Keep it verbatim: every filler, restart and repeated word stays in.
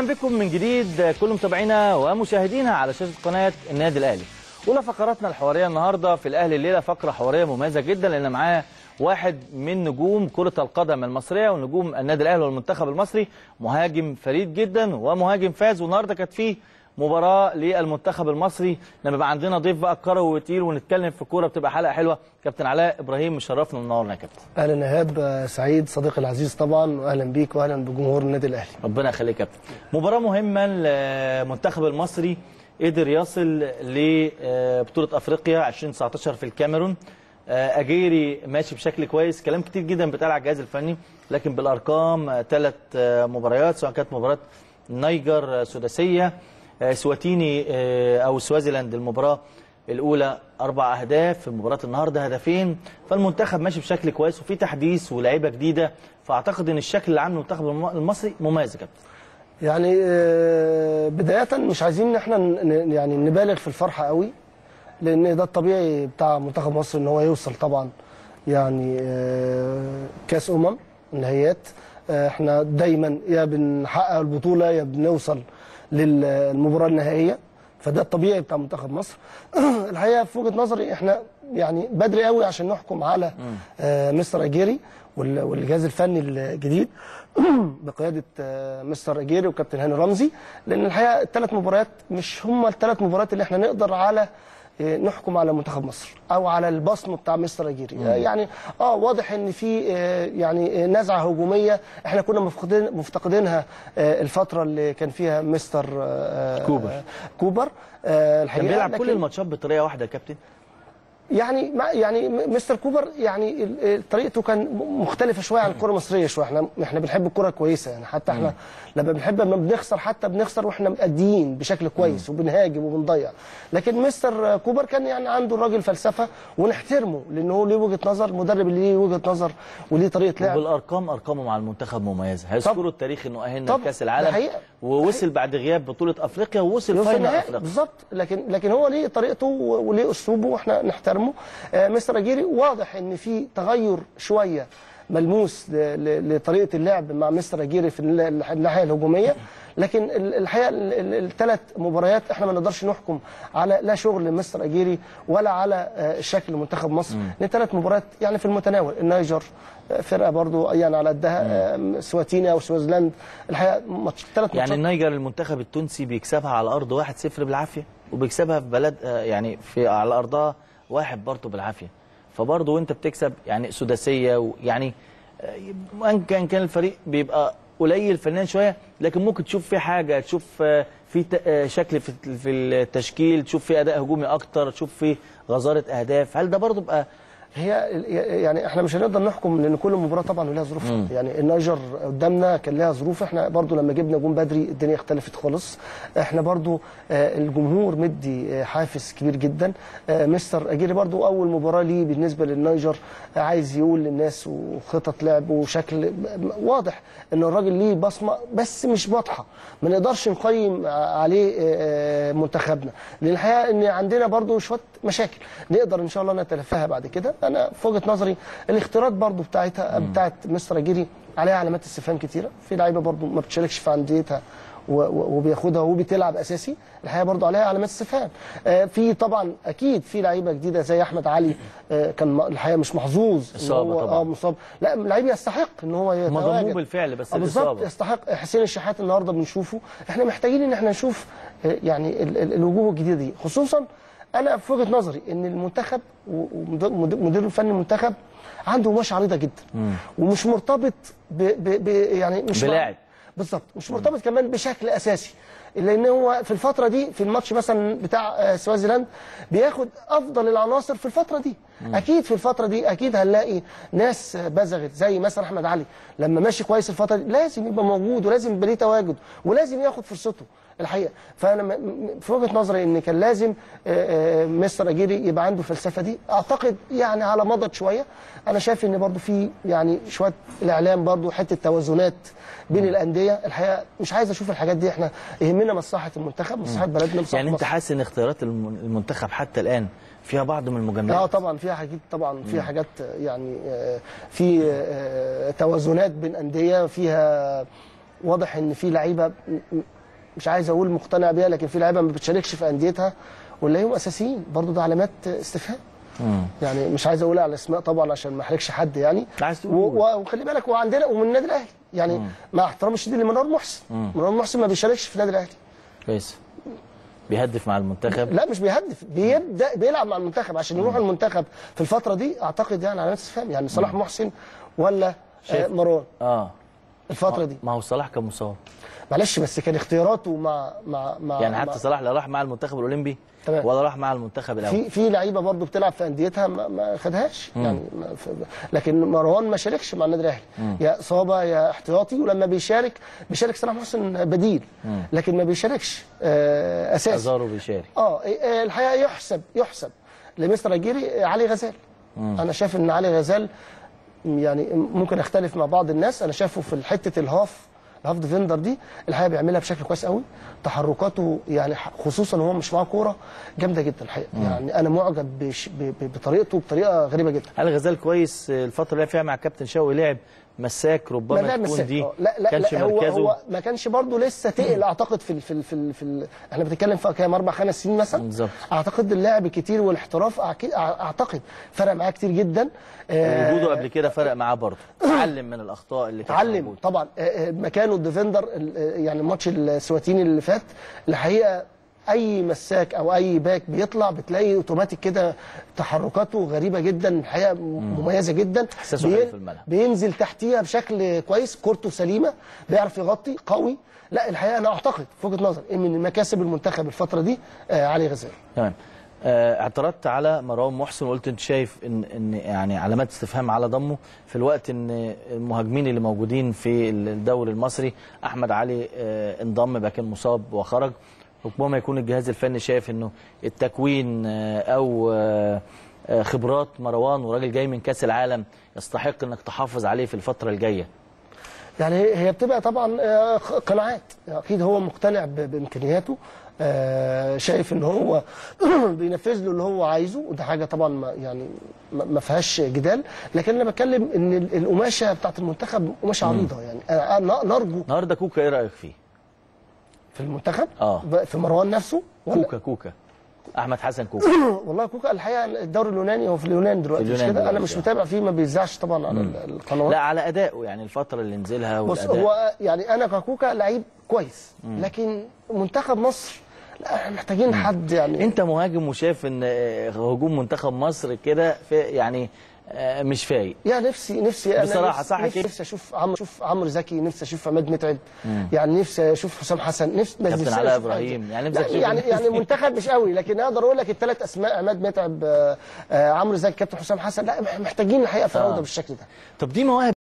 اهلا بكم من جديد كل متابعينا ومشاهدينا على شاشه قناه النادي الاهلي. اولى فقراتنا الحواريه النهارده في الاهلي الليله فقره حواريه مميزه جدا لان معاه واحد من نجوم كره القدم المصريه ونجوم النادي الاهلي والمنتخب المصري، مهاجم فريد جدا ومهاجم فاز، والنهارده كانت فيه مباراه للمنتخب المصري. لما بقى عندنا ضيف بقى كروي وتقيل ونتكلم في الكوره بتبقى حلقه حلوه. كابتن علاء ابراهيم مشرفنا ومنورنا يا كابتن. اهلا ايهاب سعيد صديقي العزيز طبعا، واهلا بيك واهلا بجمهور النادي الاهلي. ربنا يخليك يا كابتن. مباراه مهمه للمنتخب المصري، قدر يصل لبطوله افريقيا ألفين وتسعطاشر في الكاميرون. اجيري ماشي بشكل كويس، كلام كتير جدا بتاع على الجهاز الفني، لكن بالارقام ثلاث مباريات سواء كانت مباراه نيجر سداسيه سواتيني او سوازيلاند المباراه الاولى اربع اهداف، في مباراه النهارده هدفين، فالمنتخب ماشي بشكل كويس وفي تحديث ولاعيبه جديده، فاعتقد ان الشكل اللي عامله المنتخب المصري مميز يا كابتن. يعني بدايه مش عايزين ان احنا يعني نبالغ في الفرحه قوي، لان ده الطبيعي بتاع منتخب مصر ان هو يوصل طبعا يعني كاس امم نهائيات. احنا دايما يا بنحقق البطوله يا بنوصل للمباراه النهائيه، فده الطبيعي بتاع منتخب مصر. الحقيقه في وجهه نظري احنا يعني بدري قوي عشان نحكم على مستر اجيري والجهاز الفني الجديد بقياده مستر اجيري وكابتن هاني رمزي، لان الحقيقه الثلاث مباريات مش هم الثلاث مباريات اللي احنا نقدر على نحكم على منتخب مصر او على البصمه بتاع مستر اجيري. يعني اه واضح ان في يعني نزعه هجوميه احنا كنا مفتقدين مفتقدينها الفتره اللي كان فيها مستر كوبر كوبر الحقيقه كان بيلعب كل الماتشات بطريقه واحده يا كابتن. يعني يعني مستر كوبر يعني طريقته كان مختلفه شويه عن الكره المصريه شويه. احنا احنا بنحب الكره الكويسه، يعني حتى احنا لما بنحب لما بنخسر حتى بنخسر واحنا مقديين بشكل كويس وبنهاجم وبنضيع، لكن مستر كوبر كان يعني عنده الراجل فلسفه ونحترمه لان هو ليه وجهه نظر، مدرب ليه وجهه نظر وليه طريقه لعب. والارقام ارقامه مع المنتخب مميزه، هيذكروا التاريخ انه اهلنا لكاس العالم ووصل بعد غياب بطوله افريقيا ووصل فاينل افريقيا بالظبط، لكن لكن هو ليه طريقته وليه اسلوبه واحنا نحترمه. مستر اجيري واضح ان في تغير شويه ملموس لطريقه اللعب مع مستر اجيري في الناحيه الهجوميه، لكن الحقيقه الثلاث مباريات احنا ما نقدرش نحكم على لا شغل مستر اجيري ولا على شكل منتخب مصر، لان ثلاث مباريات يعني في المتناول. النيجر فرقه برضو يعني على قدها، سواتيني او سوازيلاند الحقيقه ماتش ثلاث ماتشات. يعني النيجر المنتخب التونسي بيكسبها على الارض واحد صفر بالعافيه، وبيكسبها في بلد يعني في على ارضها واحد برضه بالعافيه، فبرضه وانت بتكسب يعني سداسيه ويعني ان كان كان الفريق بيبقى قليل فنان شويه، لكن ممكن تشوف فيه حاجه، تشوف في شكل في التشكيل، تشوف فيه اداء هجومي اكتر، تشوف فيه غزاره اهداف. هل ده برضه بقى هي يعني احنا مش هنقدر نحكم لان كل مباراه طبعا لها ظروفها. يعني النيجر قدامنا كان لها ظروف، احنا برضو لما جبنا جون بدري الدنيا اختلفت خالص. احنا برضو الجمهور مدي حافز كبير جدا. مستر اجيري برضو اول مباراه ليه بالنسبه للنيجر، عايز يقول للناس وخطط لعب وشكل واضح ان الراجل ليه بصمه بس مش واضحه، ما نقدرش نقيم عليه منتخبنا لان الحقيقه ان عندنا برضو شويه مشاكل نقدر ان شاء الله نتلافاها بعد كده. انا في وجهه نظري الاختيارات برضو بتاعتها بتاعت مستر اجيري عليها علامات استفهام كتيره، في لعيبه برضو ما بتشاركش في انديتها وبياخدها وبتلعب اساسي، الحقيقه برضو عليها علامات استفهام. في طبعا اكيد في لعيبه جديده زي احمد علي كان الحقيقه مش محظوظ اصابه طبعا، اه مصاب، لا لعيب يستحق ان هو يتواجد مضمون بالفعل بس الاصابه يستحق. حسين الشحات النهارده بنشوفه، احنا محتاجين ان احنا نشوف يعني الوجوه الجديده دي، خصوصا أنا في وجهة نظري إن المنتخب ومدير الفني المنتخب عنده مشي عريضة جدا مم. ومش مرتبط ب ب ب يعني مش بلاعب بالظبط، مش مرتبط مم. كمان بشكل أساسي، لأن هو في الفترة دي في الماتش مثلا بتاع سوازيلاند بياخد أفضل العناصر في الفترة دي مم. أكيد في الفترة دي أكيد هنلاقي ناس بزغت زي مثلا أحمد علي لما ماشي كويس الفترة دي لازم يبقى موجود ولازم يبقى ليه تواجد ولازم ياخد فرصته الحقيقه. فانا في وجهه نظري ان كان لازم مستر اجيري يبقى عنده الفلسفه دي، اعتقد يعني على مضض شويه. انا شايف ان برضو في يعني شويه الاعلام برضو حته توازنات بين الانديه، الحقيقه مش عايز اشوف الحاجات دي، احنا يهمنا مصلحه المنتخب مصلحه بلدنا مصلحه. يعني انت حاسس ان اختيارات المنتخب حتى الان فيها بعض من المجاملات؟ اه طبعا فيها حاجات، طبعا فيها حاجات يعني في توازنات بين انديه، فيها واضح ان في لعيبه مش عايز اقول مقتنع بيها، لكن في لعيبه ما بتشاركش في انديتها ونلاقيهم اساسيين برضه، ده علامات استفهام. يعني مش عايز اقول على اسماء طبعا عشان ما احرجش حد يعني، وخلي بالك وعندنا ومن النادي الاهلي يعني مم. مع احترامي الشديد لمنار محسن، منار محسن ما بيشاركش في النادي الاهلي كويس، بيهدف مع المنتخب، لا مش بيهدف، بيبدا بيلعب مع المنتخب عشان يروح المنتخب في الفتره دي. اعتقد يعني علامات استفهام يعني صلاح مم. محسن ولا آه مروان اه الفتره دي. ما هو صلاح كان مصاب معلش، بس كان اختياراته مع مع مع يعني حتى مع صلاح لا راح مع المنتخب الاولمبي طبعا. ولا راح مع المنتخب الاول. في في لعيبه برضه بتلعب في انديتها ما, ما خدهاش مم. يعني ما ف... لكن مروان ما شاركش مع النادي الاهلي، يا اصابه يا احتياطي، ولما بيشارك بيشارك صلاح محسن بديل مم. لكن ما بيشاركش آه اساسي. ازارو بيشارك اه الحقيقه يحسب يحسب لمستر اجيري علي غزال مم. انا شايف ان علي غزال يعني ممكن اختلف مع بعض الناس، انا شايفه في حته الهاف الهاف ديفندر دي الحقيقه بيعملها بشكل كويس قوي، تحركاته يعني خصوصا وهو مش معاه كوره جامده جدا الحقيقه مم. يعني انا معجب بش ب بطريقته بطريقه غريبه جدا. علي غزال كويس الفتره اللي فيها مع الكابتن شاوي، لعب مساك ربما تكون مساك. دي لا لا كانش لا هو, هو ما كانش برضه لسه تقل اعتقد في ال في ال في, ال في ال احنا بنتكلم في كام اربع خمس سنين مثلا بالظبط. اعتقد اللعب كتير والاحتراف اعتقد فرق معاه كتير جدا، وجوده قبل كده فرق معاه برضه، اتعلم من الاخطاء اللي كانت اتعلم طبعا مكانه الديفندر يعني الماتش السواتيني اللي فات الحقيقه اي مساك او اي باك بيطلع بتلاقي اوتوماتيك كده تحركاته غريبه جدا الحقيقه مميزه جدا، بي... بينزل تحتيها بشكل كويس، كورته سليمه، بيعرف يغطي قوي. لا الحقيقه انا اعتقد في وجهه نظري ان من مكاسب المنتخب الفتره دي آه علي غزال. تمام آه اعترضت على مروان محسن وقلت انت شايف ان ان يعني علامات استفهام على ضمه، في الوقت ان المهاجمين اللي موجودين في الدوري المصري احمد علي آه انضم لكن مصاب وخرج، ربما يكون الجهاز الفني شايف انه التكوين او خبرات مروان وراجل جاي من كاس العالم يستحق انك تحافظ عليه في الفتره الجايه. يعني هي بتبقى طبعا قناعات، اكيد هو مقتنع بامكانياته، شايف ان هو بينفذ له اللي هو عايزه، وده حاجه طبعا يعني ما فيهاش جدال، لكن انا بتكلم ان القماشه بتاعت المنتخب قماشه عريضه، يعني انا نرجو النهارده كوكا ايه رايك فيه؟ في المنتخب؟ اه في مروان نفسه؟ كوكا كوكا احمد حسن كوكا والله كوكا الحقيقه الدوري اليوناني هو في اليونان دلوقتي مش كده؟ انا مش متابع فيه، ما بيذاعش طبعا على القنوات، لا على ادائه يعني الفتره اللي نزلها والاداء. بص هو يعني انا ككوكا لعيب كويس مم. لكن منتخب مصر لا احنا محتاجين مم. حد يعني. انت مهاجم وشايف ان هجوم منتخب مصر كده يعني مش فايق، يعني نفسي نفسي انا بصراحه صح كده، نفسي اشوف عمرو اشوف عمرو زكي، نفسي اشوف عماد متعب مم. يعني نفسي اشوف حسام حسن، نفسي كابتن علاء ابراهيم يعني نفسي يعني يعني المنتخب مش قوي، لكن اقدر اقول لك الثلاث اسماء عماد متعب عمرو زكي كابتن حسام حسن، لا محتاجين الحقيقه فراوده آه. بالشكل ده. طب دي مواهب